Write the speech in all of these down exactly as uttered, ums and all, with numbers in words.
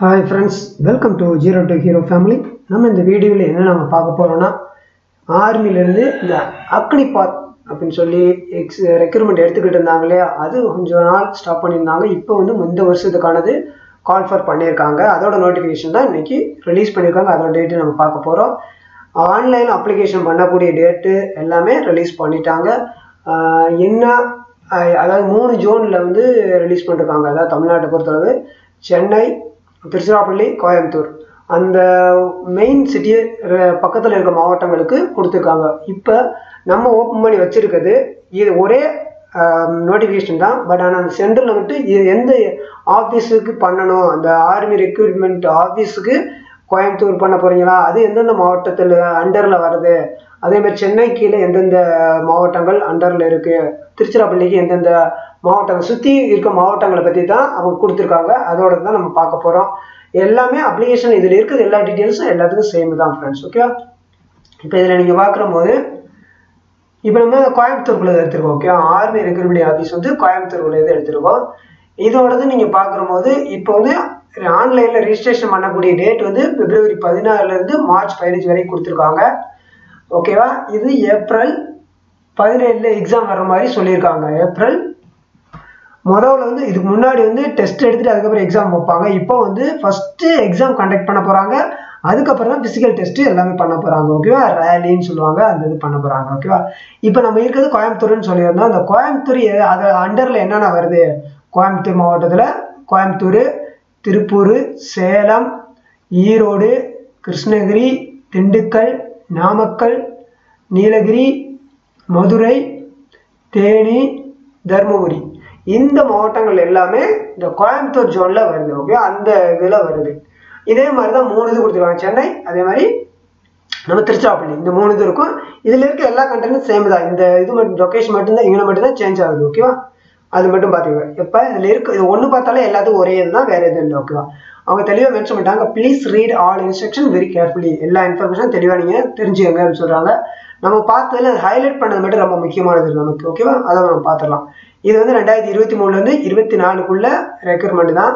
Hi friends, welcome to Zero to Hero family. Now in this video we will talk army the Agniveer அப்படினு சொல்லி recruitment எடுத்துக்கிட்டு இருந்தாங்களே அது கொஞ்ச நாள் ஸ்டாப் பண்ணிருந்தாங்க. இப்போ வந்து முந்த வருஷத்துக்கானது கால் ஃபார் பண்ணிருக்காங்க. அதோட நோட்டிஃபிகேஷன் தான் இன்னைக்கு ரிலீஸ் பண்ணிருக்காங்க. அதோட டேட் நம்ம பார்க்க போறோம். ஆன்லைன் அப்ளிகேஷன் பண்ணக்கூடிய டேட் எல்லாமே ரிலீஸ் பண்ணிட்டாங்க. என்ன அதாவது மூணு ஜூன்ல வந்து ரிலீஸ் பண்ணிருக்காங்க. அதாவது தமிழ்நாடு பொறுத்தளவு சென்னை, திருச்சிராப்பள்ளி, கோயம்புத்தூர் அந்த மெயின் சிட்டி பக்கத்துல இருக்க மாவட்டங்களுக்கு கொடுத்துருக்காங்க. இப்போ நம்ம ஓபன் பண்ணி வச்சிருக்கிறது இது ஒரே நோட்டிஃபிகேஷன் தான். பட் ஆனால் அந்த சென்டரில் விட்டு இது எந்த ஆஃபீஸுக்கு பண்ணணும், அந்த ஆர்மி ரெக்ரூட்மெண்ட் ஆஃபீஸுக்கு கோயம்புத்தூர் பண்ண போறீங்களா, அது எந்தெந்த மாவட்டத்தில் அண்டரில் வருது, அதேமாதிரி சென்னை கீழே எந்தெந்த மாவட்டங்கள் அண்டரில் இருக்குது, திருச்சிராப்பள்ளிக்கு எந்தெந்த மாவட்டங்கள், சுற்றி இருக்க மாவட்டங்களை பற்றி தான் அவங்க கொடுத்துருக்காங்க. அதோட தான் நம்ம பார்க்க போகிறோம். எல்லாமே அப்ளிகேஷன் இதில் இருக்குது, எல்லா டீட்டெயில்ஸும் எல்லாத்துக்கும் சேம் தான் ஃப்ரெண்ட்ஸ். ஓகேவா, இப்போ இதில் நீங்கள் பார்க்குற போது இப்போ நம்ம கோயம்புத்தூருக்குள்ளே எடுத்துருக்கோம். ஓகே, ஆர்மி ரெக்ரூட்மெண்ட் ஆஃபீஸ் வந்து கோயம்புத்தூருக்குள்ளே இது எடுத்துருக்கோம். இதோடது நீங்கள் பார்க்குற போது இப்போ வந்து ஆன்லைனில் ரிஜிஸ்ட்ரேஷன் பண்ணக்கூடிய டேட் வந்து பிப்ரவரி பதினாறுலேருந்து மார்ச் பதினஞ்சு வரைக்கும் கொடுத்துருக்காங்க. ஓகேவா, இது ஏப்ரல் பதினேழுல எக்ஸாம் வர மாதிரி சொல்லியிருக்காங்க. ஏப்ரல் முதல்ல வந்து இதுக்கு முன்னாடி வந்து டெஸ்ட் எடுத்துட்டு அதுக்கப்புறம் எக்ஸாம் வைப்பாங்க. இப்போ வந்து ஃபஸ்ட்டு எக்ஸாம் கண்டக்ட் பண்ண போகிறாங்க, அதுக்கப்புறம் தான் ஃபிசிக்கல் டெஸ்ட் எல்லாமே பண்ண போகிறாங்க. ஓகேவா, ரேலின்னு சொல்லுவாங்க, அந்த இது பண்ண போகிறாங்க. ஓகேவா, இப்போ நம்ம இருக்கிறது கோயம்புத்தூர்னு சொல்லியிருந்தோம். அந்த கோயம்புத்தூர் அது அண்டரில் என்னென்ன வருது, கோயம்புத்தூர் மாவட்டத்தில் கோயம்புத்தூர், திருப்பூர், சேலம், ஈரோடு, கிருஷ்ணகிரி, திண்டுக்கல், நாமக்கல், நீலகிரி, மதுரை, தேனி, தர்மபுரி இந்த மாவட்டங்கள் எல்லாமே இந்த கோயம்புத்தூர் ஜோன்ல வருது. ஓகே, அந்த இதில் வருது. இதே மாதிரி தான் மூணு இது கொடுத்துருக்காங்க, சென்னை, அதே மாதிரி நம்ம திருச்சிராப்பள்ளி, இந்த மூணு இது இருக்கும். இதில் இருக்க எல்லா கண்டென்ட்டும் சேம் தான். இந்த இது மட்டும் லொக்கேஷன் மட்டும்தான் இங்கே மட்டும்தான் சேஞ்ச் ஆகுது. ஓகேவா, அது மட்டும் பார்த்துக்கோங்க. இப்போ இதில் இருக்கு இது ஒன்று பார்த்தாலே எல்லாத்துக்கும் ஒரே இது தான், வேற எதுவும் இல்லை. ஓகேவா, அவங்க தெளிவாக மென்ஷன் பண்ணிட்டாங்க, please read all instruction very carefully. எல்லா இன்ஃபர்மேஷனும் தெளிவாக நீங்கள் தெரிஞ்சுக்கங்க அப்படின்னு சொல்கிறாங்க. நம்ம பார்த்ததுல ஹைலைட் பண்ணது மட்டும் ரொம்ப முக்கியமானது நமக்கு. ஓகேவா, அதை நம்ம பார்த்துடலாம். இது வந்து ரெண்டாயிரத்தி இருபத்தி மூணுலேருந்து இருபத்தி நாலுக்குள்ள ரெக்ரூட்மெண்ட் தான்.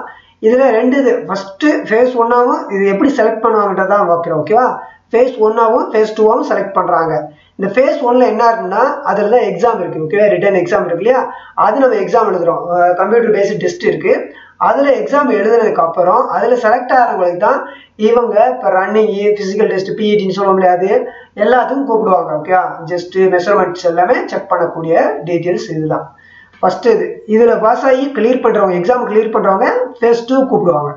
இதில் ரெண்டு இது, ஃபஸ்ட்டு ஃபேஸ் ஒன்னாகவும் இது எப்படி செலக்ட் பண்ணுவாங்கன்றத தான் பார்க்குறோம். ஓகேவா, ஃபேஸ் ஒன்னாகவும் ஃபேஸ் டூவாகவும் செலக்ட் பண்ணுறாங்க. இந்த ஃபேஸ் ஒன்னில் என்ன இருக்குன்னா அதில் தான் எக்ஸாம் இருக்குது. ஓகேவா, ரிட்டன் எக்ஸாம் இருக்கு இல்லையா, அது நம்ம எக்ஸாம் எழுதுகிறோம். கம்ப்யூட்டர் பேஸ்ட் டெஸ்ட் இருக்குது. அதில் எக்ஸாம் எழுதுனதுக்கு அப்புறம் அதில் செலக்ட் ஆகிறவங்களுக்கு தான் இவங்க இப்போ ரன்னிங்கு, ஃபிசிக்கல் டெஸ்ட், பிஇடின்னு சொல்ல முடியாது, எல்லாத்துக்கும் கூப்பிடுவாங்க. ஓகேவா, ஜஸ்ட்டு மெஷர்மெண்ட்ஸ் எல்லாமே செக் பண்ணக்கூடிய டீட்டெயில்ஸ் இதுதான் ஃபர்ஸ்ட் இது. இதில் பாஸ் ஆகி கிளியர் பண்ணுறவங்க, எக்ஸாம் கிளியர் பண்ணுறவங்க ஃபேஸ் டூ கூப்பிடுவாங்க.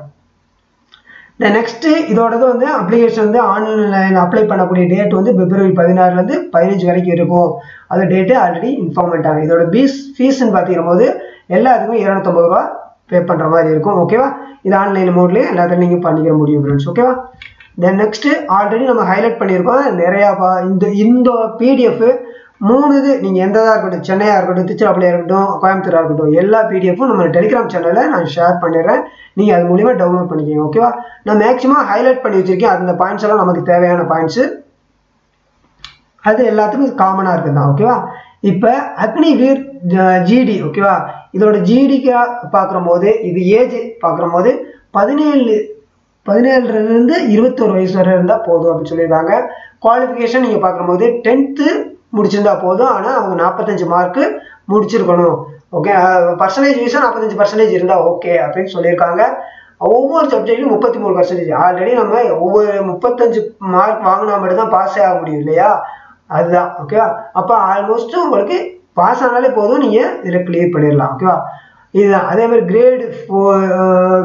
இந்த நெக்ஸ்ட்டு இதோடது வந்து அப்ளிகேஷன் வந்து ஆன்லைன் அப்ளை பண்ணக்கூடிய டேட் வந்து பிப்ரவரி பதினாறுலேருந்து பதினஞ்சு வரைக்கும் இருக்கும். அந்த டேட்டு ஆல்ரெடி இன்ஃபார்ம் பண்ணிட்டாங்க. இதோட பீஸ் ஃபீஸ்ன்னு பார்த்துக்கிற போது எல்லாத்துக்கும் இருநூத்தொம்பது ரூபா பே பண்ணுற மாதிரி இருக்கும். ஓகேவா, இது ஆன்லைன் மோட்லேயே எல்லாத்தையும் நீங்கள் பண்ணிக்கிற முடியும் ஃப்ரெண்ட்ஸ். ஓகேவா, தென் நெக்ஸ்ட்டு ஆல்ரெடி நம்ம ஹைலைட் பண்ணியிருக்கோம் நிறையா. இந்த இந்த பிடிஎஃப் மூணு இது நீங்கள் எந்ததாக இருக்கட்டும், சென்னையாக இருக்கட்டும், திருச்சிராப்பள்ளியாக இருக்கட்டும், கோயம்புத்தூராக இருக்கட்டும், எல்லா பிடிஎஃப்பும் நம்ம டெலிகிராம் சேனலில் நான் ஷேர் பண்ணிடுறேன். நீங்கள் அது மூலிமா டவுன்லோட் பண்ணிக்கோங்க. ஓகேவா, நான் மேக்ஸிமம் ஹைலைட் பண்ணி வச்சுருக்கேன். அந்த பாயிண்ட்ஸ் எல்லாம் நமக்கு தேவையான பாயிண்ட்ஸு, அது எல்லாத்துக்கும் காமனாக இருக்குது தான். ஓகேவா, இப்போ அக்னிவீர் ஜிடி, ஓகேவா, இதோட ஜிடிக்கு பார்க்குற போது இது ஏஜ் பார்க்குற போது பதினேழு பதினேழுலேருந்து இருபத்தொரு வயசு வரை இருந்தால் போதும் அப்படின்னு சொல்லியிருக்காங்க. குவாலிஃபிகேஷன் நீங்கள் பார்க்குற போது டென்த்து முடிச்சிருந்தா போதும், ஆனால் அவங்க நாற்பத்தஞ்சு மார்க்கு முடிச்சிருக்கணும். ஓகே, பர்சன்டேஜ் வீஸாக நாற்பத்தஞ்சு பர்சன்டேஜ் இருந்தால் ஓகே அப்படின்னு சொல்லியிருக்காங்க. ஒவ்வொரு சப்ஜெக்ட்லையும் முப்பத்தி மூணு பர்சன்டேஜ் ஆல்ரெடி நம்ம ஒவ்வொரு முப்பத்தஞ்சு மார்க் வாங்கினா மட்டும்தான் பாஸே ஆக முடியும் இல்லையா, அதுதான். ஓகேவா, அப்போ ஆல்மோஸ்ட் உங்களுக்கு பாஸ் ஆனாலே போதும், நீங்கள் இதில் கிளியர் பண்ணிடலாம். ஓகேவா, இதுதான். அதே மாதிரி கிரேடு ஃபோ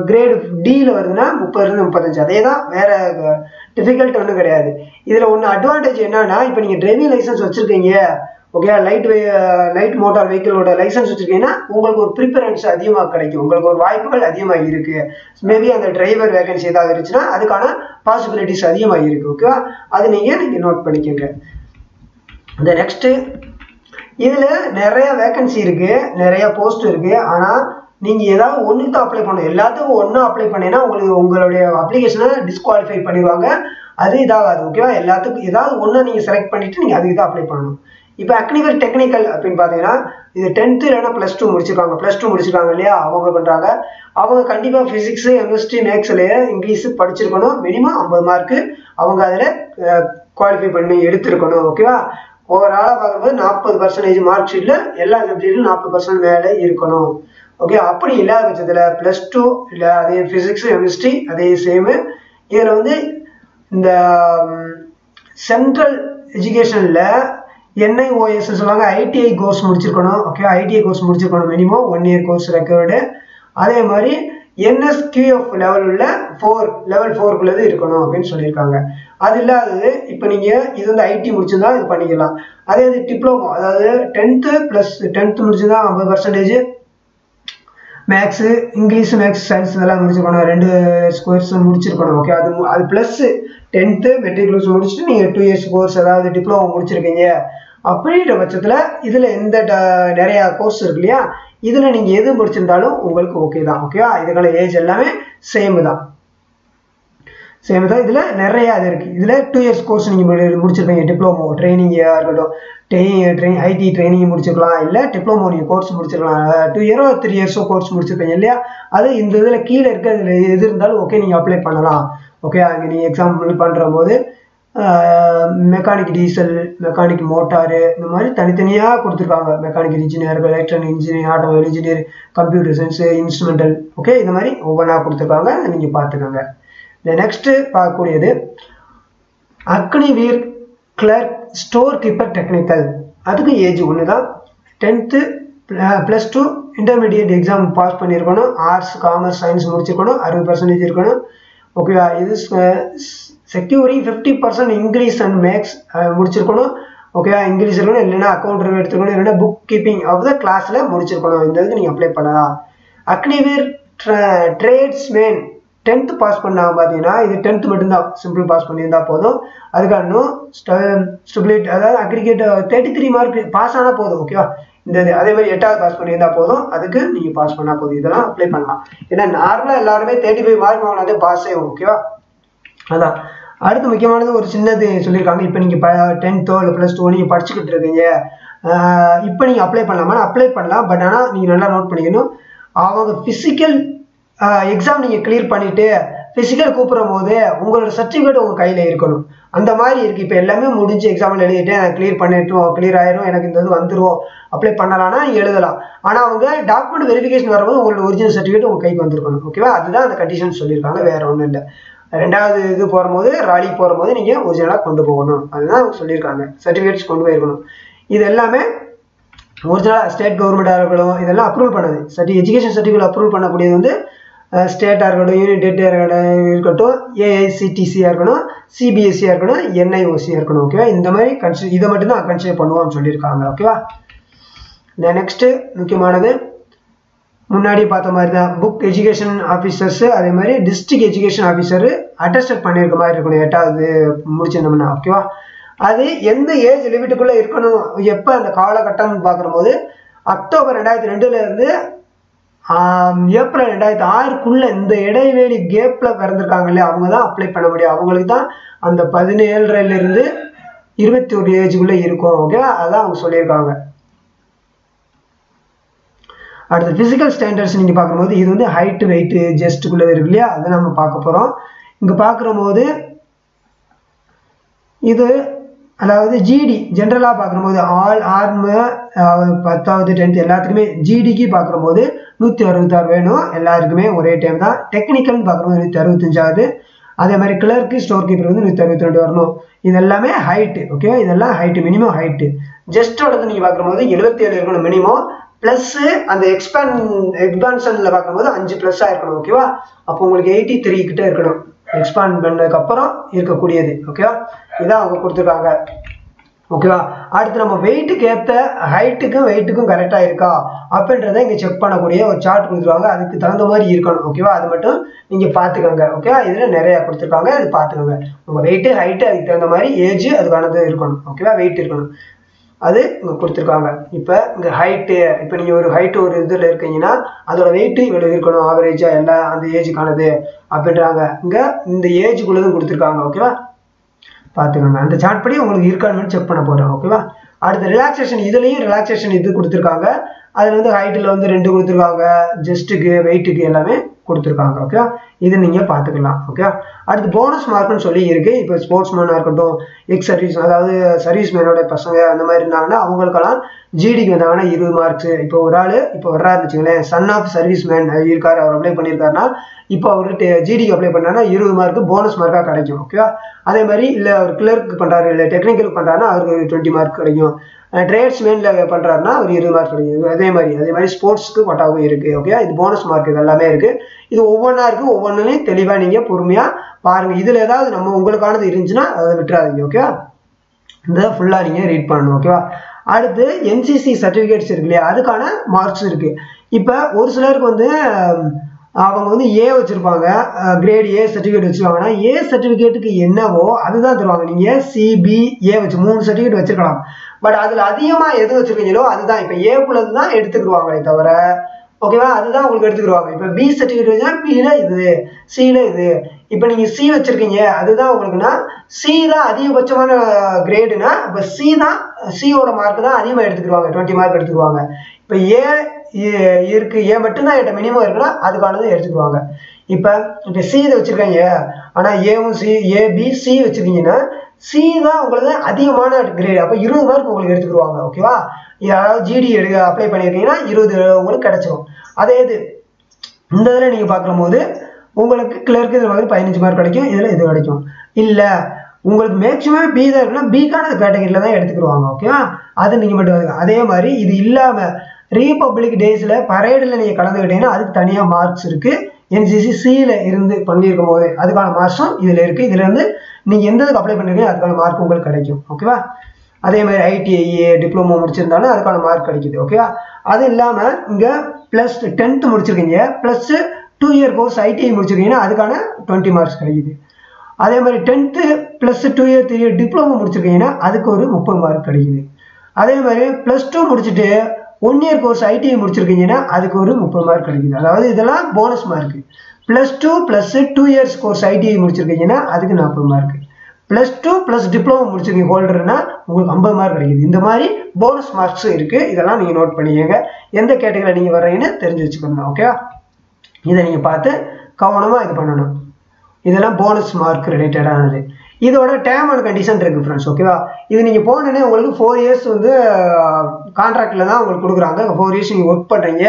கிரேடு டியில் வருதுன்னா முப்பதுலேருந்து முப்பத்தஞ்சு, அதே தான், வேறு டிஃபிகல்ட் ஒன்றும் கிடையாது. இதில் ஒன்று அட்வான்டேஜ் என்னன்னா, இப்போ நீங்கள் டிரைவிங் லைசன்ஸ் வச்சுருக்கீங்க, ஓகே, லைட் வெ லைட் மோட்டார் வெஹிக்கிளோட லைசன்ஸ் வச்சுருக்கீங்கன்னா உங்களுக்கு ஒரு ப்ரிஃபரன்ஸ் அதிகமாக கிடைக்கும், உங்களுக்கு ஒரு வாய்ப்புகள் அதிகமாக இருக்குது. மேபி அந்த டிரைவர் வேகன்சி ஏதாவது இருந்துச்சுன்னா அதுக்கான பாசிபிலிட்டிஸ் அதிகமாக இருக்குது. ஓகேவா, அது நீங்கள் நீங்கள் நோட் பண்ணிக்கோங்க. இந்த நெக்ஸ்ட்டு இதில் நிறைய வேகன்சி இருக்குது, நிறையா போஸ்ட் இருக்குது. ஆனால் நீங்கள் ஏதாவது ஒன்றுக்கு தான் அப்ளை பண்ணணும், எல்லாத்துக்கும் ஒன்றும் அப்ளை பண்ணினா உங்களுக்கு உங்களுடைய அப்ளிகேஷனை டிஸ்குவாலிஃபை பண்ணிடுவாங்க, அது இதாகாது. ஓகேவா, எல்லாத்துக்கும் ஏதாவது ஒன்றை நீங்கள் செலக்ட் பண்ணிவிட்டு நீங்கள் அதுக்கு தான் அப்ளை பண்ணணும். இப்போ அக்னிவீர் டெக்னிக்கல் அப்படினு பாத்தீங்கன்னா இது tenth இல்லனா plus two முடிச்சிருக்காங்க plus two முடிச்சிருக்காங்க இல்லையா அவங்க பண்றாங்க அவங்க கண்டிப்பா physics chemistry maths ல இங்கிலீஷ் படிச்சிருக்கணும் minimum fifty மார்க் அவங்க அதல குவாலிஃபை பண்ணி எடுத்துிருக்கணும் ஓகேவா ஓவராலா பாக்கும்போது forty percent மார்க் ஷீட்ல எல்லா சப்ஜெக்ட்லயும் forty percent மேல இருக்கணும் ஓகே அப்படி இல்லாத பட்சத்துல plus two இல்ல அதே physics chemistry அதே சேம் இதுல வந்து இந்த சென்ட்ரல் எஜுகேஷன்ல N I O S சொல்லுவாங்க I T I கோர்ஸ் முடிச்சிருக்கணும் okay I T I course முடிச்சிருக்கணும் minimum one year course required அதே மாதிரி N S Q F level உள்ள four level four குள்ளது இருக்கணும் அப்படினு சொல்லிருக்காங்க அது இல்லாதது இப்போ நீங்க இது வந்து I T முடிச்சிருந்தா இது பண்ணிக்கலாம் அதே இது டிப்ளோமா அதாவது tenth plus tenth முடிச்சதா fifty percent maths English maths science இதெல்லாம் முடிச்சிருக்கணும் ரெண்டு ஸ்கொயர்ஸ் முடிச்சிருக்கணும் ஓகே அது அது plus tenth matriculation முடிச்சிட்டு நீங்க two years கோர்ஸ் அதாவது டிப்ளோமா முடிச்சிருக்கீங்க அப்படிங்கிற பட்சத்துல இதுல இந்த நிறைய கோர்ஸ் இருக்கு இல்லையா இதுல நீங்க எது முடிச்சிருந்தாலும் உங்களுக்கு ஓகே தான் ஓகேவா இதனால ஏஜ் எல்லாமே சேம் தான் சேம் தான் இதுல நிறைய அது இருக்கு இதுல two years கோர்ஸ் நீங்க முடிச்சிருப்பீங்க டிப்ளோமா ட்ரெய்னிங் ஏர்க்கட்டும் ட்ரெய்னிங் ஐடி ட்ரெய்னிங் முடிச்சிரலாம் இல்ல டிப்ளோமா நீங்க கோர்ஸ் முடிச்சிரலாம் two year or three years course முடிச்சிருப்பீங்க இல்லையா அது இந்த இதுல கீழ இருக்க இதுல எது இருந்தாலும் ஓகே நீங்க அப்ளை பண்ணலாம் Okay, அங்க நீ எக்ஸாம்பிள் பண்றப்போது மெக்கானிக் டீசல் மெக்கானிக் மோட்டார் இந்த மாதிரி தனித்தனியா கொடுத்திருக்காங்க mechanic engineer electronic engineer automobile engineer computer science instrumental okay இந்த மாதிரி ஒவ்வொண்ணா கொடுத்திருக்காங்க நீங்க பாத்துக்கங்க the next பார்க்கக்கூடியது Agniveer clerk store keeper technical அதுக்கு ஏஜ் one தான் tenth plus two intermediate exam pass பண்ணியிருக்கணும் ஆர்ட்ஸ் காமர்ஸ் சயின்ஸ் முடிச்சிருக்கணும் sixty percent இருக்கணும் Okay, this is securing fifty percent English and Max. Okay, English and account bookkeeping of the class. You apply Agniveer tradesman tenth pass பண்ணா பாத்தீங்கன்னா இது tenth மட்டும் தான் simple pass பண்ணிருந்தா போதும் அதுக்கு அப்புறம் ஸ்டபிலிட் அதாவது அக்ரிகேட் thirty-three mark பாஸ் ஆனா போதும் ஓகேவா இந்த அதே மாதிரி eighth பாஸ் பண்ணிருந்தா போதும் அதுக்கு நீங்க பாஸ் பண்ணா போதும் இதெல்லாம் அப்ளை பண்ணலாம் ஏன்னா நார்மலா எல்லாரும் thirty-five mark வாங்குனாலே பாஸ் ஆகும் ஓகேவா அதான் அடுத்து முக்கியமானது ஒரு சின்னது சொல்லிருக்காங்க இப்போ நீங்க tenth or plus two நீங்க படிச்சிட்டு இருக்கீங்க இப்போ நீங்க அப்ளை பண்ணலாமா அப்ளை பண்ணலாம் பட் ஆனா நீங்க நல்லா நோட் பண்ணிக்கணும் அவங்க physical எக்ஸாம் நீங்க கிளியர் பண்ணிட்டு பிசிக்கல் கூப்பிடும்போது உங்களோட சர்டிபிகேட் உங்க கையில இருக்கணும் அந்த மாதிரி இருக்கு இப்போ எல்லாமே முடிஞ்சு எக்ஸாம்ல எழுதிட்டேன் நான் கிளியர் பண்ணிட்டோம் கிளியர் ஆயிரும் எனக்கு இந்த இது வந்துரும் அப்ளை பண்ணலாம்னா எழுதலாம் ஆனா அவங்க டாக்குமெண்ட் வெரிஃபிகேஷன் வரும்போது உங்களோட ஒரிஜினல் சர்டிபிகேட் உங்க கைக்கு வந்திருக்கணும் ஓகேவா அதுதான் அந்த கண்டிஷன் சொல்லிருக்காங்க வேற ஒண்ணும் இல்ல இரண்டாவது இது போறம்போது ராலி போறம்போது நீங்க ஒரிஜினலா கொண்டு போகணும் அதுதான் சொல்லிருக்காங்க சர்டிபிகேட்ஸ் கொண்டு போயிருக்கணும் இது எல்லாமே ஒரிஜினலா ஸ்டேட் கவர்மெண்ட் ஆர்கனோ இதெல்லாம் அப்ரூவ் பண்ணது சரி எஜுகேஷன் சர்டிபிகேட் அப்ரூவ் பண்ணக்கூடியது வந்து ஸ்டேட் ஆர்கனோ யூனிட் டேட் ஆர்கனோ A I C T C ஆர்கனோ C B S E ஆர்கனோ N I O C ஆர்கனோ ஓகேவா இந்த மாதிரி கன்சிடர் இத மட்டும் தான் கன்சிடர் பண்ணுவான்னு சொல்லிருக்காங்க ஓகேவா the next முக்கியமானது முன்னாடி பார்த்த மாதிரி தான் புக் எஜுகேஷன் ஆபீசர்ஸ் அதே மாதிரி டிஸ்ட்ரிக்ட் எஜுகேஷன் ஆபீசர் அட்டஸ்ட் பண்ணிருக்க மாதிரி இருக்கணும் எட்டாவது முடிச்சிருந்தோம்னா ஓகேவா அது எந்த ஏஜ் லிமிட்டுக்குள்ள இருக்கணும் எப்ப அந்த கால கட்டம் பாக்கும்போது அக்டோபர் two thousand two ல இருந்து April two thousand six குள்ள இந்த இடைவேளை கேப்ல பிறந்திருக்காங்க இல்ல அவங்க தான் அப்ளை பண்ண முடியும் அவங்களுக்கு தான் அந்த seventeen point five ல இருந்து twenty-one ஏஜ் குள்ள இருக்கும் ஓகேவா அதான் அவங்க சொல்லிருக்காங்க அடுத்து physical standards நீங்க பாக்கும்போது இது வந்து height weight chest குள்ள இருக்கு இல்லையா அத நாம பார்க்க போறோம் இங்க பாக்குறப்போது இது அதாவது G D ஜெனரலா பாக்கும்போது ஆல் ஆர்ம் tenth எல்லாத்துக்குமே G D கி பாக்கும்போது one sixty-six வேணும் எல்லாருக்குமே ஒரே டைம் தான் டெக்னிக்கல் பாக்கும்போது one sixty-five ஆகுது அதே மாதிரி கிளர்க் ஸ்டோர் கீப்பர் வந்து one sixty-two வரணும் இதெல்லாம்மே ஹைட் ஓகே இதெல்லாம் ஹைட் மினிமம் ஹைட் ஜஸ்ட் ஓட நீங்க பாக்கும்போது seventy-seven இருக்கணும் மினிமம் பிளஸ் அந்த எக்ஸ்பாண்ட் எக்ஸ்பான்ஷன்ல பாக்கும்போது five plus ஆ இருக்கணும் ஓகேவா அப்ப உங்களுக்கு eighty-three கிட்ட இருக்கணும் expand பண்ணதுக்கு அப்புறம் இருக்க கூடியது ஓகேவா இத அவங்க கொடுத்திருக்காங்க ஓகேவா அடுத்து நம்ம weight கேப்ட ஹைட்க்கும் weight-க்கும் கரெக்ட்டா இருக்கா அப்படின்றதை இங்க செக் பண்ண கூடிய ஒரு சார்ட் கொடுத்திருக்காங்க அதுக்கு தகுந்த மாதிரி இருக்கணும் ஓகேவா அது மட்டும் நீங்க பாத்துக்கங்க ஓகேவா இதுல நிறைய கொடுத்திருக்காங்க அது பாத்துக்கங்க நம்ம weight height அதுக்கு தகுந்த மாதிரி ஏஜ் அதுக்கானது இருக்கணும் ஓகேவா weight இருக்கணும் அது இங்க கொடுத்திருக்காங்க இப்போ இங்க ஹைட் இப்போ நீங்க ஒரு ஹைட் ஒரு இதுல இருக்கீங்கனா அதோட weight இவ்வளவு இருக்கணும் அவரேஜா எல்லா அந்த ஏஜ்கானது அப்படின்றாங்க இங்க இந்த ஏஜ் குள்ளது கொடுத்திருக்காங்க ஓகேவா பாத்துக்கங்க அந்த சார்ட் படி உங்களுக்கு இருக்கான்னு செக் பண்ண போறோம் ஓகேவா அடுத்து ரிலாக்ஸேஷன் இதுலயும் ரிலாக்ஸேஷன் இது கொடுத்திருக்காங்க. அதுல வந்து ஹைட்ல வந்து ரெண்டு கொடுத்திருக்காங்க, ஜெஸ்ட்டுக்கு வெயிட்டுக்கு எல்லாமே கொடுத்திருக்காங்க. ஓகே, இது நீங்க பாத்துக்கலாம். ஓகே, அடுத்து போனஸ் மார்க்னு சொல்லி இருக்கு. இப்போ ஸ்போர்ட்ஸ்மேனா இருக்கட்டும், எக்ஸ் சர்வீஸ் அதாவது சர்வீஸ்மேனோட பசங்க அந்த மாதிரி இருந்தாங்கன்னா அவங்களுக்கெல்லாம் ஜிடிக்கு வந்தாங்கன்னா இருபது மார்க்ஸ். இப்போ ஒரு ஆள் இப்போ வர்றாருன்னு வச்சுங்களேன், சன் ஆஃப் சர்வீஸ்மேன் இருக்காரு, அவர் அப்ளை பண்ணியிருக்காருன்னா இப்போ அவருக்கு ஜிடிக்கு அப்ளை பண்ணாங்கன்னா இருபது மார்க்கு போனஸ் மார்க்காக கிடைக்கும். ஓகே, அதே மாதிரி இல்லை ஒரு கிளர்க்கு பண்ணுறாரு இல்லை டெக்னிக்கலுக்கு பண்ணுறாருன்னா அவருக்கு டுவெண்ட்டி மார்க் கிடைக்கும். ட்ரேட்ஸ்மேனில் பண்ணுறாருன்னா ஒரு இருபது மார்க் கிடைக்கும். அதே மாதிரி அதே மாதிரி ஸ்போர்ட்ஸ்க்கு கொட்டாவும் இருக்குது. ஓகே, இது போனஸ் மார்க் இது எல்லாமே இருக்குது. இது ஒவ்வொன்றா இருக்குது, ஒவ்வொன்றுலையும் தெளிவாக நீங்கள் பொறுமையாக பாருங்கள். இதில் ஏதாவது நம்ம உங்களுக்கானது இருந்துச்சுன்னா அதை விட்டுறாதீங்க. ஓகே, இதை ஃபுல்லாக நீங்கள் ரீட் பண்ணணும். ஓகேவா, அடுத்து என்சிசி சர்டிஃபிகேட்ஸ் இருக்கு இல்லையா, அதுக்கான மார்க்ஸ் இருக்குது. இப்போ ஒரு சிலருக்கு வந்து அவங்க வந்து ஏ வச்சுருப்பாங்க, கிரேட் ஏ சர்டிஃபிகேட் வச்சுருவாங்கன்னா ஏ சர்டிஃபிகேட்டுக்கு என்னவோ அதுதான் தருவாங்க. நீங்கள் சிபிஏ வச்சு மூணு சர்டிஃபிகேட் வச்சுருக்கலாம், பட் அதில் அதிகமாக எது வச்சுருக்கீங்களோ அதுதான் இப்போ ஏக்குள்ளது தான் எடுத்துக்கிடுவாங்களே தவிர, ஓகேவா, அதுதான் உங்களுக்கு எடுத்துக்கிடுவாங்க. இப்போ பி சர்டிஃபிகேட் வச்சுன்னா பியில் இது, சியில் இது. இப்போ நீங்கள் சி வச்சுருக்கீங்க, அதுதான் உங்களுக்குன்னா சி தான் அதிகபட்சமான கிரேடுனா இப்போ சி தான், சியோட மார்க் தான் அதிகமாக எடுத்துக்கிடுவாங்க, டுவெண்ட்டி மார்க் எடுத்துக்கிடுவாங்க. இப்போ ஏ இருக்கு, ஏ மட்டும்தான் என்கிட்ட மினிமம் இருக்குன்னா அதுக்கானது எடுத்துக்கிடுவாங்க. இப்போ இப்போ சி இதை வச்சுருக்காங்க, ஆனால் ஏவும் சி ஏபிசி வச்சுருக்கீங்கன்னா சி தான் உங்களுக்கு அதிகமான கிரேடு, அப்போ இருபது மார்க் உங்களுக்கு எடுத்துக்கிடுவாங்க. ஓகேவா, யாராவது ஜிடி எடுக்க அப்ளை பண்ணியிருக்கீங்கன்னா இருபது உங்களுக்கு கிடச்சிரும். அதே இது இந்த இதில் நீங்கள் பார்க்கும்போது உங்களுக்கு கிளர்க்கு இதில் வந்து பதினஞ்சு மார்க் கிடைக்கும், இதில் இது கிடைக்கும். இல்லை உங்களுக்கு மேக்ஸிமம் பி தான் இருக்குன்னா பிக்கான கேட்டகரியில் தான் எடுத்துக்கிடுவாங்க. ஓகேவா, அது நீங்கள் மட்டும். அதே மாதிரி இது இல்லாமல் ரீபப்ளிக் டேஸில் பரேடில் நீங்கள் கலந்துக்கிட்டீங்கன்னா அதுக்கு தனியாக மார்க்ஸ் இருக்குது. என்சிசி சியில் இருந்து பண்ணியிருக்கும் போது அதுக்கான மார்க்ஸும் இதில் இருக்குது. இதில் இருந்து நீங்கள் எந்ததுக்கு அப்ளை பண்ணிருக்கீங்க அதுக்கான மார்க் உங்களுக்கு கிடைக்கும். ஓகேவா, அதே மாதிரி ஐடிஐஏ டிப்ளமோ முடிச்சிருந்தாலும் அதுக்கான மார்க் கிடைக்குது. ஓகேவா, அது இல்லாமல் இங்கே ப்ளஸ் டென்த்து முடிச்சிருக்கீங்க, plus two year course ITI முடிச்சிருக்கீங்கன்னா அதுக்கான டுவெண்ட்டி மார்க்ஸ் கிடைக்குது. அதே மாதிரி tenth plus two year three year diploma முடிச்சிருக்கீங்கன்னா அதுக்கு ஒரு முப்பது மார்க் கிடைக்குது. அதே மாதிரி ப்ளஸ் டூ முடிச்சுட்டு ஒன் இயர் கோர்ஸ் ஐடிஐ முடிச்சிருக்கீங்கன்னா அதுக்கு ஒரு முப்பது மார்க் கிடைக்குது. அதாவது இதெல்லாம் bonus mark. Plus two plus two years course ITI முடிச்சிருக்கீங்கன்னா அதுக்கு நாற்பது mark. Plus two plus diploma முடிச்சிருக்கீங்க ஹோல்டர்னா உங்களுக்கு ஐம்பது மார்க் கிடைக்குது. இந்த மாதிரி போனஸ் மார்க்ஸும் இருக்குது. இதெல்லாம் நீங்கள் நோட் பண்ணிக்கோங்க. எந்த கேட்டகரியில் நீங்கள் வர்றீங்கன்னு தெரிஞ்சு வச்சுக்கணும். ஓகேவா, இதை நீங்கள் பார்த்து கவனமாக இது பண்ணணும். இதெல்லாம் போனஸ் மார்க் ரிலேட்டடானது. இதோட டேர்ம் அண்ட் கண்டிஷன் இருக்குது ஃப்ரெண்ட்ஸ். ஓகேவா, இது நீங்கள் போனோடனே உங்களுக்கு ஃபோர் இயர்ஸ் வந்து கான்ட்ராக்டில் தான் உங்களுக்கு கொடுக்குறாங்க. ஃபோர் இயர்ஸ் நீங்கள் ஒர்க் பண்ணுறீங்க,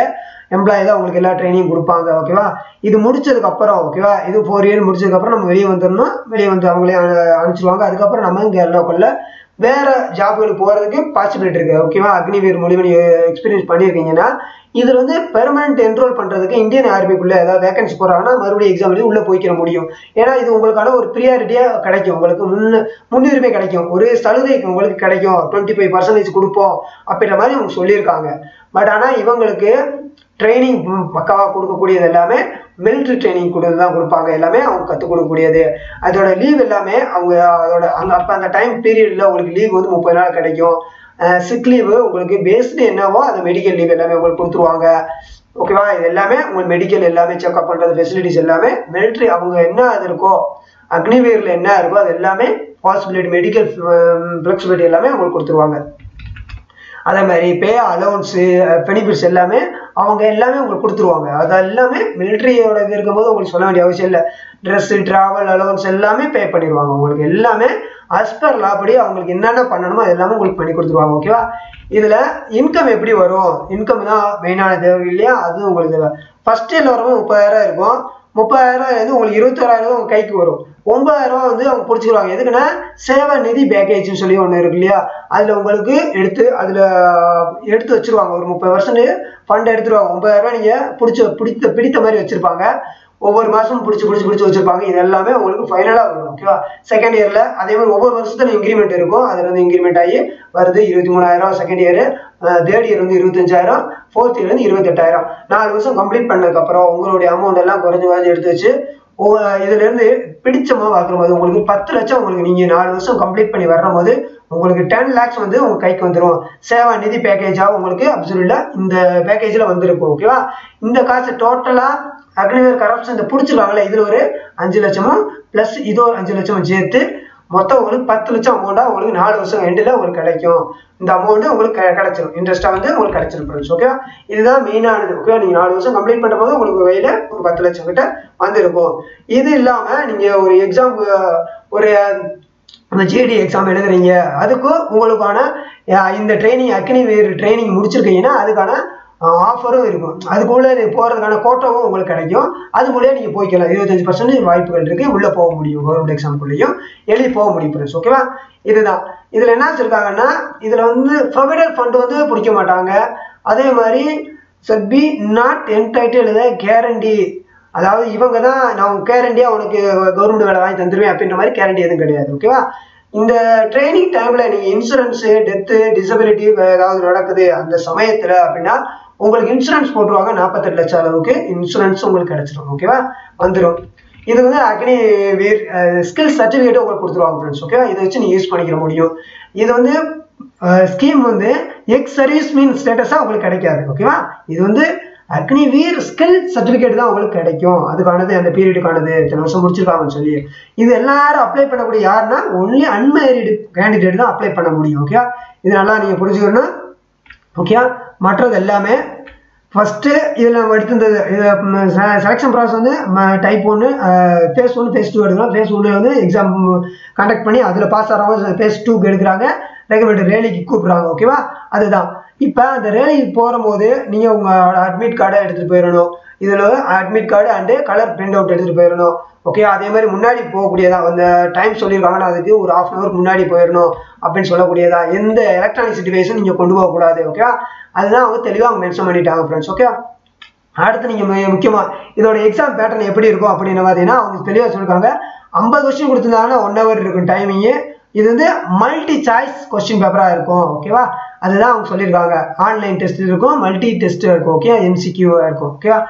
எம்ப்ளாயி தான் உங்களுக்கு எல்லா ட்ரைனிங் கொடுப்பாங்க. ஓகேவா, இது முடிச்சதுக்கப்புறம் ஓகேவா, இது ஃபோர் இயர் முடிச்சதுக்கப்புறம் நம்ம வெளியே வந்துடணும். வெளியே வந்து அவங்களே அனுப்பிச்சிடுவாங்க. அதுக்கப்புறம் நம்ம இங்கே லோக்கல்ல வேறு ஜாப்புகளுக்கு போகிறதுக்கு பாசிபிலிட்டி இருக்குது. ஓகேவா, அக்னிவீர் மூலிமா எக்ஸ்பீரியன்ஸ் பண்ணியிருக்கீங்கன்னா இதில் வந்து பெர்மனெண்ட் என்ரோல் பண்ணுறதுக்கு இந்தியன் ஆர்மிக்குள்ளே ஏதாவது வேகன்சி போகிறாங்கன்னா மறுபடியும் எக்ஸாம் எழுதி உள்ளே போய்க்கிற முடியும். ஏன்னா இது உங்களுக்கான ஒரு ப்ரியாரிட்டியாக கிடைக்கும், உங்களுக்கு முன் முன்னுரிமை கிடைக்கும், ஒரு சலுகை உங்களுக்கு கிடைக்கும். டுவெண்ட்டி ஃபைவ் பர்சன்டேஜ் கொடுப்போம் அப்படின்ற மாதிரி அவங்க சொல்லியிருக்காங்க. பட் ஆனால் இவங்களுக்கு ட்ரைனிங் பக்காவாக கொடுக்கக்கூடியது எல்லாமே மிலிட்ரி ட்ரைனிங் கொடுத்து தான் கொடுப்பாங்க. எல்லாமே அவங்க கற்றுக் கொடுக்கக்கூடியது. அதோட லீவ் எல்லாமே அவங்க அதோட அந்த அப்போ அந்த டைம் பீரியடில் உங்களுக்கு லீவ் வந்து முப்பது நாள் கிடைக்கும். சிக் லீவு உங்களுக்கு பேஸ்டு என்னவோ அந்த மெடிக்கல் லீவ் எல்லாமே உங்களுக்கு கொடுத்துருவாங்க. ஓகேவா, இது எல்லாமே உங்களுக்கு மெடிக்கல் எல்லாமே செக்அப் பண்ணுறது ஃபெசிலிட்டிஸ் எல்லாமே மிலிட்ரி அவங்க என்ன அது இருக்கோ அக்னிவீரில் என்ன இருக்கோ அது எல்லாமே பாசிபிலிட்டி மெடிக்கல் ஃப்ளெக்சிபிலிட்டி எல்லாமே உங்களுக்கு கொடுத்துருவாங்க. அதே மாதிரி பே அலோன்ஸு பெனிஃபிட்ஸ் எல்லாமே அவங்க எல்லாமே உங்களுக்கு கொடுத்துருவாங்க. அது எல்லாமே மிலிட்ரியோட இது இருக்கும்போது உங்களுக்கு சொல்ல வேண்டிய அவசியம் இல்லை. ட்ரெஸ்ஸு ட்ராவல் அலோன்ஸ் எல்லாமே பே பண்ணிடுவாங்க. உங்களுக்கு எல்லாமே அஸ் பர் லாபடி அவங்களுக்கு என்னென்ன பண்ணணுமோ அது எல்லாமே உங்களுக்கு பண்ணி கொடுத்துருவாங்க. ஓகேவா, இதில் இன்கம் எப்படி வரும், இன்கம் தான் மெயினான தேவை இல்லையா, அதுவும் உங்களுக்கு தேவை. ஃபர்ஸ்ட் இயரில் வரும்போது முப்பதாயிரம் இருக்கும். முப்பதாயிரம் வந்து உங்களுக்கு இருபத்தோராயிரம் உங்கள் கைக்கு வரும். ஒன்பதாயிரம் ரூபா வந்து அவங்க பிடிச்சிருவாங்க. எதுக்குன்னா சேவை நிதி பேக்கேஜ்னு சொல்லி ஒன்று இருக்கு இல்லையா, அதில் உங்களுக்கு எடுத்து அதில் எடுத்து வச்சுருவாங்க. ஒரு முப்பது பர்சன்ட் ஃபண்ட் எடுத்துருவாங்க. ஒன்பதாயிரம் ரூபா நீங்கள் பிடிச்ச பிடித்த பிடித்த மாதிரி வச்சுருப்பாங்க. ஒவ்வொரு மாதமும் பிடிச்சி பிடிச்சி பிடிச்சி வச்சுருப்பாங்க. இது எல்லாமே உங்களுக்கு ஃபைனலாக வரும். ஓகேவா, செகண்ட் இயரில் அதே மாதிரி ஒவ்வொரு வருஷத்துல இன்க்ரிமெண்ட் இருக்கும். அதில் வந்து இன்க்ரிமெண்ட் ஆகி வருது. இருபத்தி மூணாயிரம் செகண்ட் இயரு, தேர்ட் இயர் வந்து இருபத்தஞ்சாயிரம், ஃபோர்த் இயர் வந்து இருபத்தெட்டாயிரம். நாலு வருஷம் கம்ப்ளீட் பண்ணதுக்கப்புறம் உங்களுடைய அமௌண்ட் எல்லாம் குறைஞ்சி குறைஞ்சி எடுத்து வச்சு இதுலேருந்து பிடிச்சமாக பார்க்குற போது உங்களுக்கு பத்து லட்சம் உங்களுக்கு நீங்கள் நாலு வருஷம் கம்ப்ளீட் பண்ணி வர்ற போது உங்களுக்கு டென் லேக்ஸ் வந்து உங்கள் கைக்கு வந்துடும். சேவா நிதி பேக்கேஜாக உங்களுக்கு அப்சல்யூட்டா இந்த பேக்கேஜில் வந்துருக்கும். ஓகேவா, இந்த காசு டோட்டலாக அக்னிவேர் கரப்ஷன் இந்த பிடிச்சிருவாங்களே இதில் ஒரு அஞ்சு லட்சமும் ப்ளஸ் இதோ அஞ்சு லட்சமும் சேர்த்து மொத்தம் உங்களுக்கு பத்து லட்சம் அமௌண்டா உங்களுக்கு நாலு வருஷம் எண்டில் உங்களுக்கு கிடைக்கும். இந்த அமௌண்ட் உங்களுக்கு கிடைச்சிடும், இன்ட்ரெஸ்ட்டாக வந்து உங்களுக்கு கிடைச்சிடும் ஃப்ரெண்ட்ஸ். ஓகே, இதுதான் மெயினானது. ஓகே, நீங்கள் நாலு வருஷம் கம்ப்ளீட் பண்ணுற போது உங்களுக்கு கையில் ஒரு பத்து லட்சம் கிட்ட வந்துருக்கும். இது இல்லாமல் நீங்கள் ஒரு எக்ஸாம், ஒரு ஜிடி எக்ஸாம் எழுதுறீங்க, அதுக்கு உங்களுக்கான இந்த ட்ரைனிங் அக்னிவீர் ட்ரைனிங் முடிச்சிருக்கீங்கன்னா அதுக்கான ஆஃபரும் இருக்கும். அதுக்குள்ளே போகிறதுக்கான கோட்டாவும் உங்களுக்கு கிடைக்கும். அது மூலியம் நீங்கள் போய்க்கலாம். இருபத்தஞ்சு பர்சன்டேஜ் வாய்ப்புகள் இருக்குது, உள்ளே போக முடியும், கவர்மெண்ட் எக்ஸாம்குள்ளேயும் எழுதி போக முடியும் ஃப்ரெண்ட்ஸ். ஓகேவா, இதுதான். இதில் என்ன வச்சுருக்காங்கன்னா, இதில் வந்து ப்ரொவிடர் ஃபண்டு வந்து பிடிக்க மாட்டாங்க. அதே மாதிரி should be not entitled the guarantee, அதாவது இவங்க தான் நான் கேரண்டியாக உனக்கு கவர்மெண்ட் வேலை வாங்கி தந்துடுவேன் அப்படின்ற மாதிரி கேரண்டி எதுவும் கிடையாது. ஓகேவா, இந்த ட்ரைனிங் டைமில் நீங்கள் இன்சூரன்ஸு, டெத்து, டிசபிலிட்டி ஏதாவது நடக்குது அந்த சமயத்தில் அப்படின்னா உங்களுக்கு இன்சூரன்ஸ் போட்டுருவாங்க. நாற்பத்தெட்டு லட்சம் அளவுக்கு இன்சூரன்ஸ் உங்களுக்கு கிடைச்சிடும். ஓகேவா, வந்துடும். இது வந்து அக்னிவீர் ஸ்கில் சர்டிஃபிகேட்டும் உங்களுக்கு கொடுத்துருவாங்க ஃப்ரெண்ட்ஸ். ஓகேவா, இதை வச்சு நீங்கள் யூஸ் பண்ணிக்கிற முடியும். இது வந்து ஸ்கீம் வந்து எக்ஸ் சர்வீஸ் மீன் ஸ்டேட்டஸாக உங்களுக்கு கிடைக்காது. ஓகேவா, இது வந்து அக்னிவீர் ஸ்கில் சர்டிஃபிகேட் தான் உங்களுக்கு கிடைக்கும். அதுக்கானது, அந்த பீரியடுக்கானது, இத்தனை வருஷம் முடிச்சிருக்காங்கன்னு சொல்லி. இது எல்லாரும் அப்ளை பண்ணக்கூடிய யாருன்னா ஒன்லி அன்மேரிடு கேண்டிடேட் தான் அப்ளை பண்ண முடியும். ஓகேவா, இது நல்லா நீங்கள் புரிஞ்சுக்கணும். ஓகேவா, மற்றது எல்லாமே ஃபஸ்ட்டு இதில் நம்ம எடுத்திருந்தது செலெக்ஷன் ப்ராசஸ் வந்து டைப் ஒன்று, ஃபேஸ் ஒன்று, ஃபேஸ் டூ எடுக்கிறோம். ஃபேஸ் ஒன்று வந்து எக்ஸாம் கண்டக்ட் பண்ணி அதில் பாஸ் ஆகிறவங்க ஃபேஸ் டூக்கு எடுக்கிறாங்க, ரெக்கமெண்டட் ரேலிக்கு கூப்பிட்றாங்க. ஓகேவா, அதுதான். இப்போ அந்த ரேலிக்கு போகும்போது நீங்கள் உங்களோட அட்மிட் கார்டை எடுத்துகிட்டு போயிடணும். இதில் admit card and colour print out எடுத்துகிட்டு போயிடணும். ஓகே, அதே மாதிரி முன்னாடி போகக்கூடியதான், அந்த டைம் சொல்லியிருக்காங்கன்னா அதுக்கு ஒரு ஹாஃப் அன் ஹவர் முன்னாடி போயிடணும் அப்படின்னு சொல்லக்கூடியதா. எந்த எலக்ட்ரானிக்ஸ் டிவைஸும் நீங்கள் கொண்டு போகக்கூடாது. ஓகேவா, அதுதான் அவங்க தெளிவாக அவங்க மென்ஷன் பண்ணிட்டாங்க ஃப்ரெண்ட்ஸ். ஓகே, அடுத்து நீங்கள் முக்கியமாக இதோட எக்ஸாம் பேட்டர்ன் எப்படி இருக்கும் அப்படின்னு பார்த்தீங்கன்னா அவங்க தெளிவாக சொல்லியிருக்காங்க. ஐம்பது கொஸ்டின் கொடுத்துருந்தாங்கன்னா ஒன் ஹவர் இருக்கும் டைமிங்கு. இது வந்து மல்டி சாய்ஸ் கொஸ்டின் பேப்பராக இருக்கும். ஓகேவா, அதுதான் அவங்க சொல்லியிருக்காங்க. ஆன்லைன் டெஸ்ட் இருக்கும், மல்டி டெஸ்ட் இருக்கும். ஓகே, எம்சிக்யூவாக இருக்கும். ஓகேவா,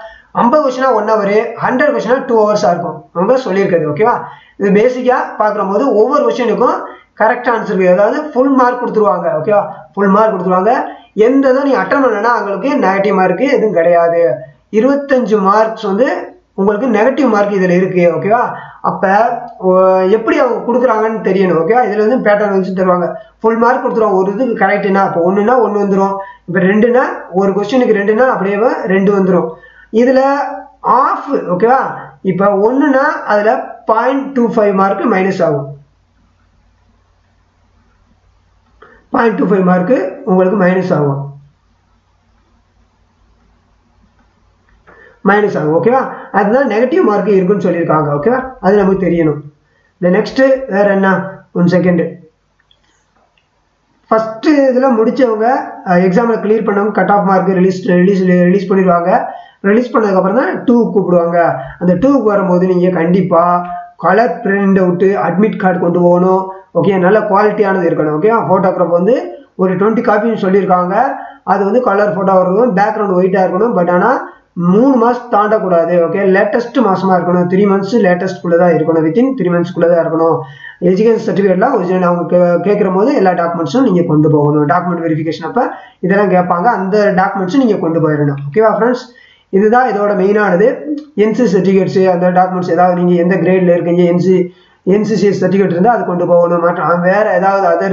ஐம்பது கொஸ்டினா ஒன் ஹவர், ஹண்ட்ரட் கொஸ்டினா டூ ஹவர்ஸாக இருக்கும் அவங்க சொல்லியிருக்கிறது. ஓகேவா, இது பேசிக்காக பார்க்குற போது ஒவ்வொரு கொஸ்டினுக்கும் கரெக்ட் ஆன்சர், அதாவது ஃபுல் மார்க் கொடுத்துருவாங்க. ஓகேவா, ஃபுல் மார்க் கொடுத்துருவாங்க. எந்த இதுவும் நீங்கள் அட்டன் பண்ணலைன்னா அவங்களுக்கு நெகட்டிவ் மார்க்கு எதுவும் கிடையாது. இருபத்தஞ்சு மார்க்ஸ் வந்து உங்களுக்கு நெகட்டிவ் மார்க் இதில் இருக்குது. ஓகேவா, அப்போ எப்படி அவங்க கொடுக்குறாங்கன்னு தெரியணும். ஓகேவா, இதில் வந்து பேட்டர்ன் வச்சு தருவாங்க. ஃபுல் மார்க் கொடுத்துருவாங்க. ஒரு இது கரெக்டுனா இப்போ ஒன்றுனா ஒன்று வந்துடும், இப்போ ரெண்டுனா ஒரு கொஸ்டினுக்கு ரெண்டுனா அப்படியே ரெண்டு வந்துடும். இதில் ஆஃப், ஓகேவா, இப்போ ஒன்றுனா அதில் point two five mark minus ஆகும். பாயிண்ட் டூ ஃபைவ் மார்க்கு உங்களுக்கு மைனஸ் ஆகும், மைனஸ் ஆகும். ஓகேவா, அதுதான் நெகட்டிவ் மார்க் இருக்குன்னு சொல்லியிருக்காங்க. ஓகேவா, அது நமக்கு தெரியணும். இந்த நெக்ஸ்ட்டு வேறு என்ன, ஒன் செகண்டு, ஃபஸ்ட்டு இதில் முடித்தவங்க எக்ஸாமில் கிளியர் பண்ணவங்க cut off mark release release release பண்ணிடுவாங்க. ரிலீஸ் பண்ணதுக்கப்புறம் தான் டூக்கு கூப்பிடுவாங்க. அந்த டூக்கு வரும்போது நீங்கள் கண்டிப்பாக colour print out, admit card கொண்டு போகணும். ஓகே, நல்ல குவாலிட்டியானது இருக்கணும். ஓகே, ஃபோட்டோகிராஃப் வந்து ஒரு டுவெண்ட்டி காப்பின்னு சொல்லியிருக்காங்க. அது வந்து கலர் ஃபோட்டோவாக இருக்கணும், பேக்ரவுண்ட் ஒயிட்டாக இருக்கணும். பட் ஆனால் மூணு மாதம் தாண்டக்கூடாது. ஓகே, லேட்டஸ்ட் மாதமாக இருக்கணும், த்ரீ மந்த்ஸ் லேட்டஸ்ட்குள்ளே தான் இருக்கணும், வித்தின் த்ரீ மந்த்ஸ்க்குள்ளே தான் இருக்கணும். எஜுகேஷன் சர்டிஃபிகேட்லாம் ஒரிஜினல் அவங்க கேட்குற போது எல்லா டாக்குமெண்ட்ஸும் நீங்கள் கொண்டு போகணும். டாக்குமெண்ட் வெரிஃபிகேஷன் அப்போ இதெல்லாம் கேட்பாங்க, அந்த டாக்குமெண்ட்ஸும் நீங்கள் கொண்டு போயிடணும். ஓகேவா ஃப்ரெண்ட்ஸ், இதுதான் இதோட மெயினானது. என்சி சர்டிஃபிகேட்ஸு, அந்த டாக்குமெண்ட்ஸ் ஏதாவது நீங்கள் எந்த கிரேடில் இருக்கீங்க, என்சி என்சிசி சர்டிஃபிகேட் இருந்தால் அது கொண்டு போகணும். மாற்றம் வேறு ஏதாவது அதர்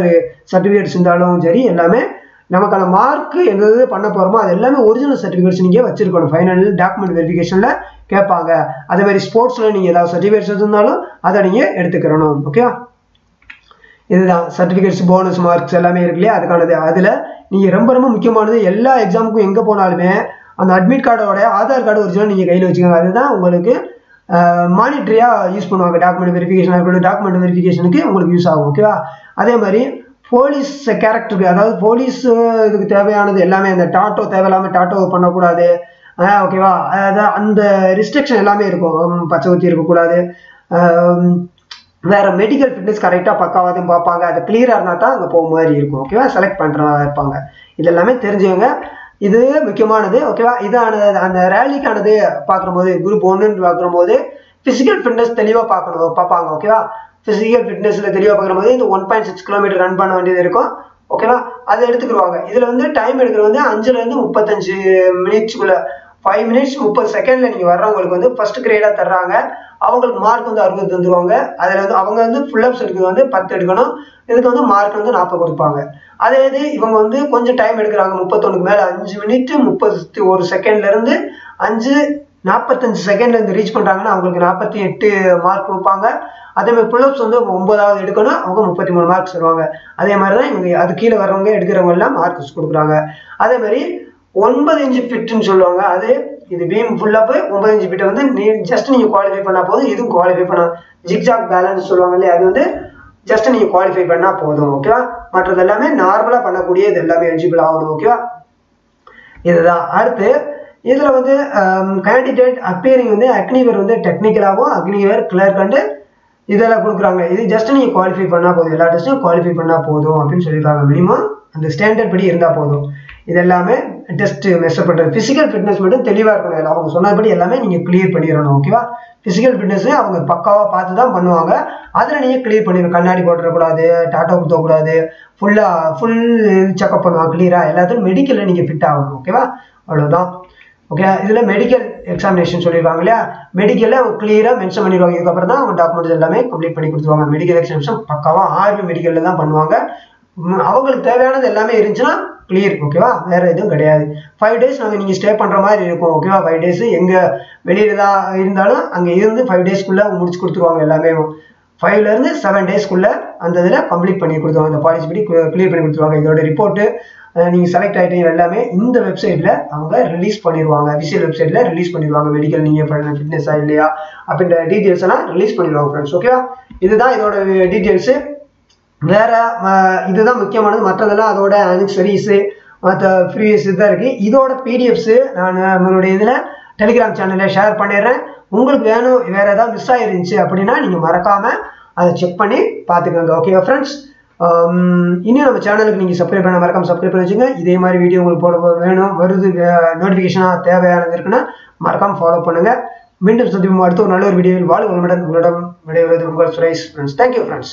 சர்டிஃபிகேட்ஸ் இருந்தாலும் சரி, எல்லாமே நமக்கான மார்க்கு எந்தது பண்ண போகிறோமோ அது எல்லாமே ஒரிஜினல் சர்டிஃபிகேட்ஸ் நீங்கள் வச்சுருக்கணும். ஃபைனல் டாக்குமெண்ட் வெரிஃபிகேஷனில் கேட்பாங்க. அதே மாதிரி ஸ்போர்ட்ஸில் நீங்கள் ஏதாவது சர்டிஃபிகேட்ஸ் இருந்தாலும் அதை நீங்கள் எடுத்துக்கிறணும். ஓகேவா, இதுதான் சர்டிஃபிகேட்ஸ், போனஸ் மார்க்ஸ் எல்லாமே இருக்கு இல்லையா, அதுக்கானது. அதில் நீங்கள் ரொம்ப ரொம்ப முக்கியமானது, எல்லா எக்ஸாமுக்கும் எங்கே போனாலுமே அந்த அட்மிட் கார்டோட ஆதார் கார்டு ஒரிஜினல் நீங்கள் கையில் வச்சுக்கோங்க. அதுதான் உங்களுக்கு மானிட்ரியாக யூஸ் பண்ணுவாங்க. டாக்குமெண்ட் வெரிஃபிகேஷனாக இருக்கட்டும், டாக்குமெண்ட் வெரிஃபிகேஷனுக்கு உங்களுக்கு யூஸ் ஆகும். ஓகேவா, அதே மாதிரி போலீஸ் கேரக்டருக்கு, அதாவது போலீஸ் இதுக்கு தேவையானது எல்லாமே, அந்த டாட்டோ தேவையில்லாமல் டாட்டோ பண்ணக்கூடாது. ஓகேவா, அதான் அந்த ரிஸ்ட்ரிக்ஷன் எல்லாமே இருக்கும். பச்சை ஊற்றி இருக்கக்கூடாது. வேறு மெடிக்கல் ஃபிட்னஸ் கரெக்டாக பக்காவாதையும் பார்ப்பாங்க. அது கிளியராக இருந்தால் தான் அங்கே போக மாதிரி இருக்கும். ஓகேவா, செலக்ட் பண்ணுறதாக இருப்பாங்க. இது எல்லாமே தெரிஞ்சவங்க, இது முக்கியமானது. ஓகேவா, இதானது அந்த ரேலிக்கானது பார்க்கும்போது, குரூப் ஒன்றுன்னு பார்க்கும்போது ஃபிசிக்கல் ஃபிட்னஸ் தெளிவாக பார்க்கணும், பார்ப்பாங்க. ஓகேவா, ஃபிசிக்கல் ஃபிட்னஸில் தெளிவாக பார்க்குற போது இந்த one point six kilometre run பண்ண வேண்டியது இருக்கும். ஓகேவா, அதை எடுத்துக்கிடுவாங்க. இதில் வந்து டைம் எடுக்கிறது வந்து அஞ்சுலேருந்து முப்பத்தஞ்சு மினிட்ஸ்குள்ளே five minutes thirty second la neenga varravanga வந்து first grade ah தரறாங்க அவங்களுக்கு மார்க் வந்து sixty தந்துருவாங்க அதுல வந்து அவங்க வந்து full ups எடுக்கிறது வந்து ten எடுக்கணும் இதுக்கு வந்து மார்க் வந்து forty கொடுப்பாங்க அதே இது இவங்க வந்து கொஞ்சம் டைம் எடுக்கறாங்க thirty-one க்கு மேல five minutes thirty-one second ல இருந்து five forty-five second ல இருந்து ரீச் பண்றாங்கன்னா அவங்களுக்கு forty-eight மார்க் கொடுப்பாங்க அதே மாதிரி pull ups வந்து nine வது எடுக்கணும் அவங்க thirty-three மார்க்ஸ் தருவாங்க அதே மாதிரி தான் இவங்க அது கீழ வரவங்க எடுக்கறவங்க எல்லாம் மார்க்ஸ் கொடுக்கறாங்க அதே மாதிரி nine inch fit னு சொல்லுவாங்க அது இது beam full up nine inch fit வந்து just நீங்க குவாலிஃபை பண்ணா போதும் இது குவாலிஃபை பண்ணா zigzag balance சொல்வாங்கல அது வந்து just நீங்க குவாலிஃபை பண்ணா போதும் ஓகேவா மற்றது எல்லாமே நார்மலா பண்ணக்கூடிய இது எல்லாமே eligible ஆகும் ஓகேவா இதுதான் அடுத்து இதுல வந்து candidate appearing வந்து Agniveer வந்து technical ஆவும் Agniveer clerk and இதெல்லாம் கொடுக்கறாங்க இது just நீங்க குவாலிஃபை பண்ணா போதும் எல்லா டெஸ்ட்டும் குவாலிஃபை பண்ணா போதும் அப்படினு சொல்லிருக்காங்க மினிமம் அந்த ஸ்டாண்டர்ட் படி இருந்தா போதும் இதெல்லாம் டெஸ்ட் மெஷர் பண்றது ஃபிசிக்கல் ஃபிட்னஸ் மட்டும் தெளிவா இருக்கணும் அவங்க சொன்னபடி எல்லாமே நீங்க கிளியர் பண்ணிரணும் ஓகேவா ஃபிசிக்கல் ஃபிட்னஸ் அவங்க பக்காவா பார்த்து தான் பண்ணுவாங்க அதனால நீங்க கிளியர் பண்ணிரணும் கண்ணாடி போட கூடாது டாட்டா குத்த கூடாது ஃபுல்லா ஃபுல் செக் அப் பண்ணுவாங்க கிளியரா எல்லாத்துக்கும் மெடிக்கல்ல நீங்க ஃபிட் ஆகணும் ஓகேவா அவ்வளவுதான் ஓகே இதுல மெடிக்கல் எக்ஸாமினேஷன் சொல்லிருவாங்க இல்லையா மெடிக்கல்ல அவங்க கிளியரா மென்ஷன் பண்ணிடுவாங்க இதுக்கு அப்புறம் தான் அவங்க டாக்குமெண்ட்ஸ் எல்லாமே கம்ப்ளீட் பண்ணி கொடுத்துவாங்க மெடிக்கல் எக்ஸாமினேஷன் பக்காவா ஆர்வி மெடிக்கல்ல தான் பண்ணுவாங்க அவங்களுக்கு தேவையானது எல்லாமே இருந்துனா clear ஓகேவா வேற எதுவும் கிடையாது five days நாங்க நீங்க ஸ்டே பண்ற மாதிரி இருக்கும் ஓகேவா five days எங்க வெளியில தான் இருந்தாலும் அங்க இருந்து five days குள்ள முடிச்சு கொடுத்துருவாங்க எல்லாமே five ல இருந்து seven days குள்ள அந்த இதெல்லாம் கம்ப்ளீட் பண்ணி கொடுத்துருவாங்க இந்த பாலிசி படி கிளியர் பண்ணி கொடுத்துருவாங்க இதோட ரிப்போர்ட் நீங்க செலக்ட் ஆயிட்டீங்க எல்லாமே இந்த வெப்சைட்ல அவங்க ரிலீஸ் பண்ணிடுவாங்க விசில் வெப்சைட்ல ரிலீஸ் பண்ணிடுவாங்க மெடிக்கல் நீங்க ஃபிட்னஸா இல்லையா அப்படின்ற டீடைல்ஸ் எல்லாம் ரிலீஸ் பண்ணிடுவாங்க फ्रेंड्स ஓகேவா இதுதான் இதோட டீடைல்ஸ் வேற இதுதான் முக்கியமானது மற்றதெல்லாம் அதோட ஆக்சஸரீஸ் மற்ற ஃப்ரீஸ் இதெல்லாம் இருக்கு இதோட பிடிஎஃப்ஸ் நான் நம்மளோட இதுல Telegram சேனல்ல ஷேர் பண்ணிறேன் உங்களுக்கு வேணும் வேற ஏதாவது மிஸ் ஆயிருந்துச்சு அப்படினா நீங்க மறக்காம அதை செக் பண்ணி பாத்துக்கங்க ஓகேவா फ्रेंड्स இன்னும் நம்ம சேனலுக்கு நீங்க சப்ஸ்கிரைப் பண்ண மறக்காம சப்ஸ்கிரைப் பண்ணி வெச்சுங்க இதே மாதிரி வீடியோ உங்களுக்கு போட வேணும் வருது நோட்டிஃபிகேஷனா தேவையானது இருக்குனா மறக்காம ஃபாலோ பண்ணுங்க மீண்டும் சந்திப்போம் அடுத்த ஒரு நல்ல ஒரு வீடியோவில் வாழ்க வளமுடன் உங்களுடன் விடைபெறுவது உங்கள் Suresh friends thank you friends